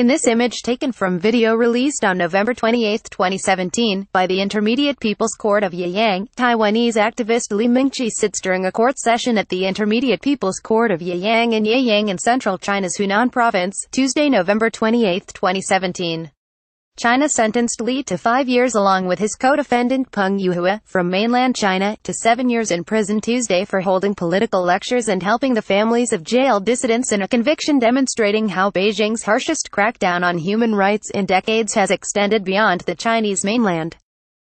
In this image taken from video released on November 28, 2017, by the Intermediate People's Court of Yueyang, Taiwanese activist Lee Mingche sits during a court session at the Intermediate People's Court of Yueyang in Yiyang in central China's Hunan Province, Tuesday, November 28, 2017. China sentenced Lee to 5 years along with his co-defendant Peng Yuhua, from mainland China, to 7 years in prison Tuesday for holding political lectures and helping the families of jailed dissidents in a conviction demonstrating how Beijing's harshest crackdown on human rights in decades has extended beyond the Chinese mainland.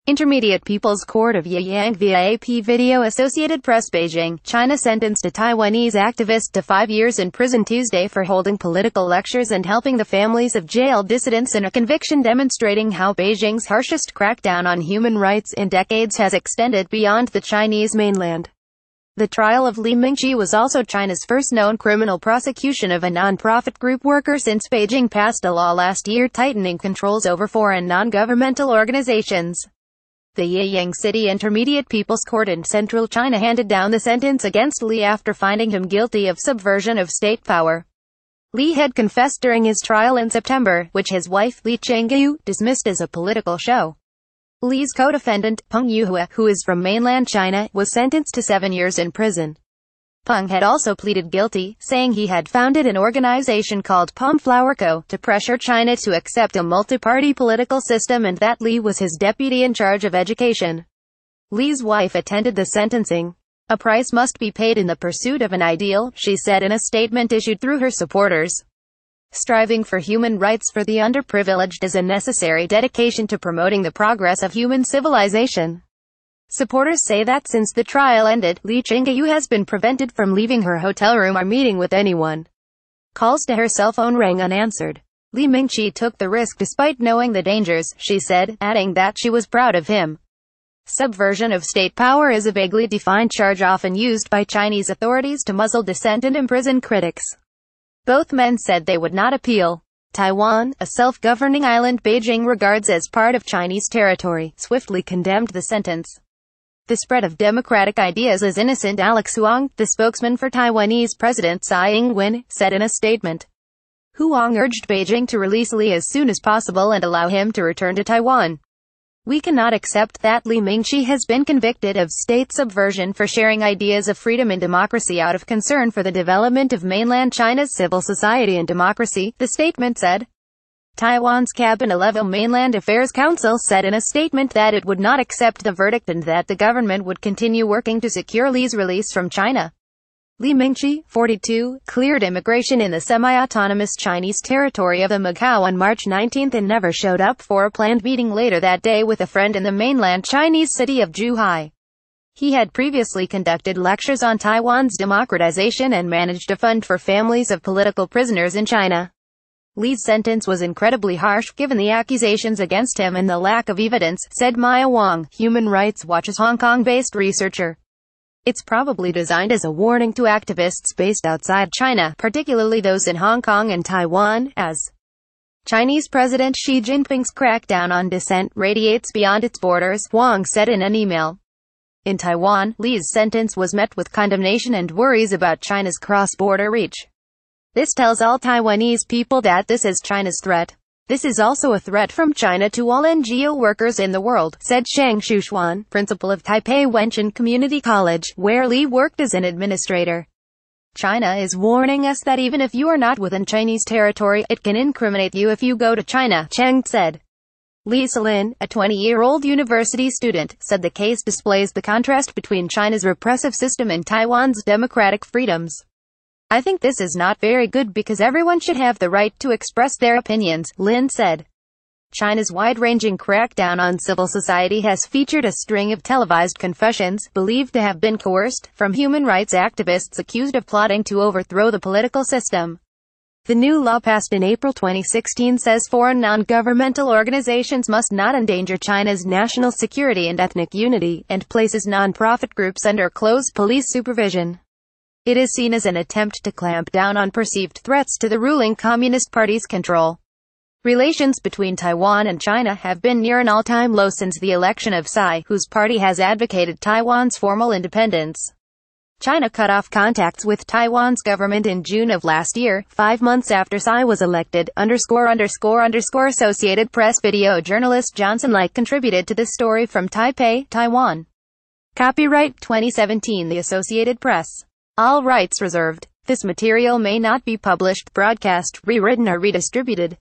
Intermediate People's Court of Yueyang via AP video Associated Press Beijing, China sentenced a Taiwanese activist to 5 years in prison Tuesday for holding political lectures and helping the families of jailed dissidents in a conviction demonstrating how Beijing's harshest crackdown on human rights in decades has extended beyond the Chinese mainland. The trial of Lee Mingche was also China's first known criminal prosecution of a non-profit group worker since Beijing passed a law last year tightening controls over foreign non-governmental organizations. The Yueyang City Intermediate People's Court in central China handed down the sentence against Lee after finding him guilty of subversion of state power. Lee had confessed during his trial in September, which his wife, Lee Ching-yu, dismissed as a political show. Lee's co-defendant, Peng Yuhua, who is from mainland China, was sentenced to 7 years in prison. Peng had also pleaded guilty, saying he had founded an organization called Palm Flower Co. to pressure China to accept a multi-party political system and that Lee was his deputy in charge of education. Lee's wife attended the sentencing. "A price must be paid in the pursuit of an ideal," she said in a statement issued through her supporters. "Striving for human rights for the underprivileged is a necessary dedication to promoting the progress of human civilization." Supporters say that since the trial ended, Lee Ching-yu has been prevented from leaving her hotel room or meeting with anyone. Calls to her cell phone rang unanswered. "Lee Mingche took the risk despite knowing the dangers," she said, adding that she was proud of him. Subversion of state power is a vaguely defined charge often used by Chinese authorities to muzzle dissent and imprison critics. Both men said they would not appeal. Taiwan, a self-governing island Beijing regards as part of Chinese territory, swiftly condemned the sentence. "The spread of democratic ideas is innocent," Alex Huang, the spokesman for Taiwanese President Tsai Ing-wen, said in a statement. Huang urged Beijing to release Lee as soon as possible and allow him to return to Taiwan. "We cannot accept that Lee Mingche has been convicted of state subversion for sharing ideas of freedom and democracy out of concern for the development of mainland China's civil society and democracy," the statement said. Taiwan's cabinet-level Mainland Affairs Council said in a statement that it would not accept the verdict and that the government would continue working to secure Lee's release from China. Lee Mingche, 42, cleared immigration in the semi-autonomous Chinese territory of the Macau on March 19 and never showed up for a planned meeting later that day with a friend in the mainland Chinese city of Zhuhai. He had previously conducted lectures on Taiwan's democratization and managed a fund for families of political prisoners in China. Lee's sentence was incredibly harsh given the accusations against him and the lack of evidence, said Maya Wong, Human Rights Watch's Hong Kong-based researcher. "It's probably designed as a warning to activists based outside China, particularly those in Hong Kong and Taiwan, as Chinese President Xi Jinping's crackdown on dissent radiates beyond its borders," Wong said in an email. In Taiwan, Lee's sentence was met with condemnation and worries about China's cross-border reach. "This tells all Taiwanese people that this is China's threat. This is also a threat from China to all NGO workers in the world," said Cheng Shushuan, principal of Taipei Wenshan Community College, where Lee worked as an administrator. "China is warning us that even if you are not within Chinese territory, it can incriminate you if you go to China," Cheng said. Li Salin, a 20-year-old university student, said the case displays the contrast between China's repressive system and Taiwan's democratic freedoms. "I think this is not very good because everyone should have the right to express their opinions," Lin said. China's wide-ranging crackdown on civil society has featured a string of televised confessions, believed to have been coerced, from human rights activists accused of plotting to overthrow the political system. The new law passed in April 2016 says foreign non-governmental organizations must not endanger China's national security and ethnic unity, and places non-profit groups under close police supervision. It is seen as an attempt to clamp down on perceived threats to the ruling Communist Party's control. Relations between Taiwan and China have been near an all-time low since the election of Tsai, whose party has advocated Taiwan's formal independence. China cut off contacts with Taiwan's government in June of last year, 5 months after Tsai was elected. Associated Press video journalist Johnson Like contributed to this story from Taipei, Taiwan. Copyright 2017 The Associated Press. All rights reserved. This material may not be published, broadcast, rewritten or redistributed.